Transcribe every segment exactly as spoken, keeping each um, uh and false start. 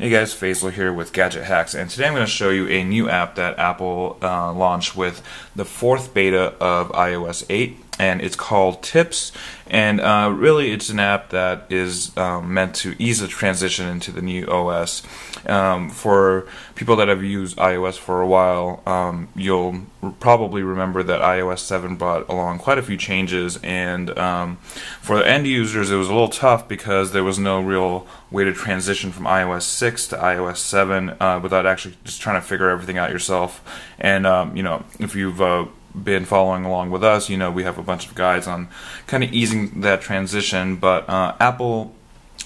Hey guys, Faisal here with Gadget Hacks, and today I'm going to show you a new app that Apple uh, launched with the fourth beta of i O S eight, and it's called Tips. And uh, really it's an app that is um, meant to ease the transition into the new O S. Um, for people that have used iOS for a while, um, you'll probably remember that i O S seven brought along quite a few changes, and um, for the end users it was a little tough because there was no real way to transition from i O S six to i O S seven uh, without actually just trying to figure everything out yourself. And um, you know, if you've uh, been following along with us, you know we have a bunch of guides on kind of easing that transition. But uh, Apple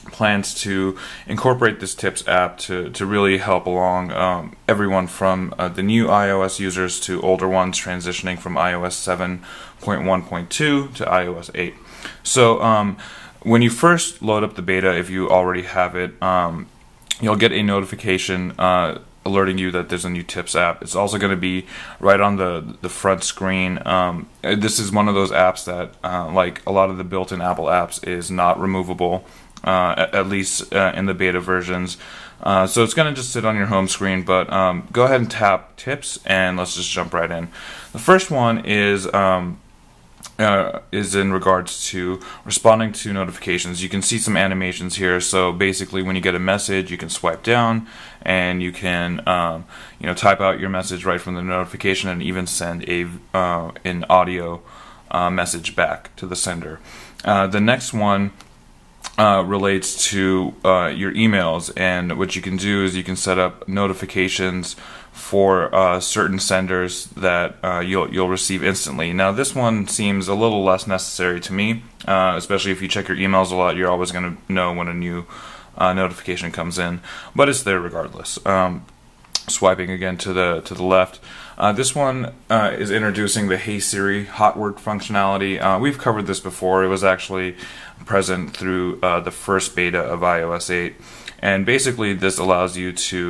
plans to incorporate this Tips app to, to really help along um, everyone from uh, the new iOS users to older ones transitioning from i O S seven point one point two to i O S eight. So um, when you first load up the beta, if you already have it, um, you'll get a notification uh, alerting you that there's a new Tips app. It's also going to be right on the the front screen. Um, this is one of those apps that, uh, like a lot of the built-in Apple apps, is not removable, uh, at, at least uh, in the beta versions. Uh, so it's going to just sit on your home screen. But um, go ahead and tap Tips, and let's just jump right in. The first one is. Um, Uh, is in regards to responding to notifications. You can see some animations here. So basically, when you get a message, you can swipe down and you can um, you know, type out your message right from the notification, and even send a uh, an audio uh, message back to the sender. Uh, the next one Uh, relates to uh, your emails, and what you can do is you can set up notifications for uh, certain senders that uh, you'll you'll receive instantly. Now this one seems a little less necessary to me, uh, especially if you check your emails a lot. You're always going to know when a new uh, notification comes in, but it's there regardless. Um, swiping again to the to the left, uh, this one uh, is introducing the Hey Siri hot word functionality. Uh, we've covered this before. It was actually present through uh, the first beta of i O S eight, and basically this allows you to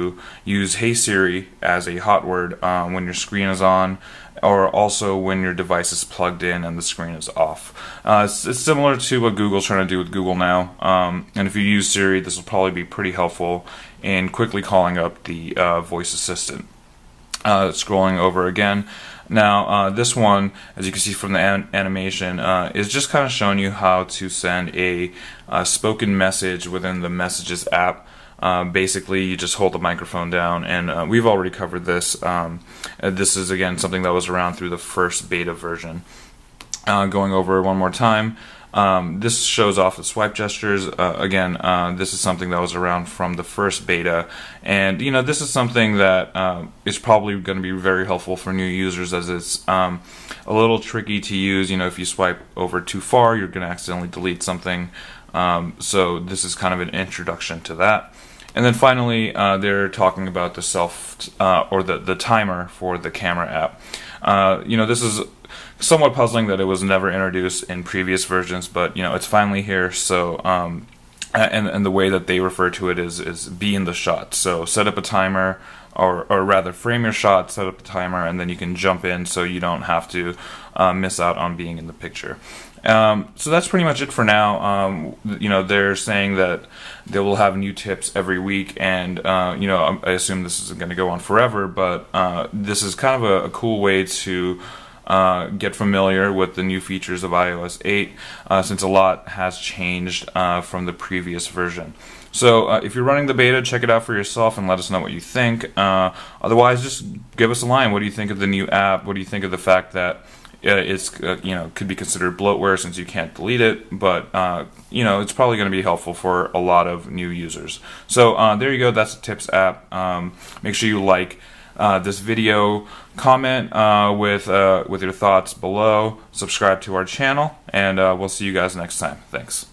use Hey Siri as a hot word uh, when your screen is on, or also when your device is plugged in and the screen is off. Uh, it's, it's similar to what Google's trying to do with Google now, um, and if you use Siri, this will probably be pretty helpful in quickly calling up the uh, voice assistant. Uh, scrolling over again. Now uh, this one, as you can see from the an animation, uh, is just kind of showing you how to send a uh, spoken message within the Messages app. Uh, basically, you just hold the microphone down, and uh, we've already covered this. Um, this is again something that was around through the first beta version. Uh, going over one more time. Um, this shows off the swipe gestures. Uh, again, uh, this is something that was around from the first beta, and you know this is something that uh, is probably going to be very helpful for new users, as it's um, a little tricky to use. You know, if you swipe over too far, you're going to accidentally delete something. Um, so this is kind of an introduction to that. And then finally, uh, they're talking about the self uh, or the the timer for the camera app. Uh, you know, this is somewhat puzzling that it was never introduced in previous versions, but you know it's finally here. So um, and and the way that they refer to it is is be in the shot. So set up a timer, or or rather frame your shot, set up a timer, and then you can jump in, so you don't have to uh, miss out on being in the picture. Um, so that's pretty much it for now. Um, you know, they're saying that they will have new tips every week, and uh, you know, I assume this isn't going to go on forever, but uh, this is kind of a, a cool way to uh, get familiar with the new features of i O S eight, uh, since a lot has changed uh, from the previous version. So uh, if you're running the beta, check it out for yourself and let us know what you think. Uh, otherwise, just give us a line. What do you think of the new app? What do you think of the fact that it's uh, you know, could be considered bloatware since you can't delete it, but uh, you know, it's probably going to be helpful for a lot of new users. So uh, there you go. That's the Tips app. Um, make sure you like uh, this video, comment uh, with uh, with your thoughts below, subscribe to our channel, and uh, we'll see you guys next time. Thanks.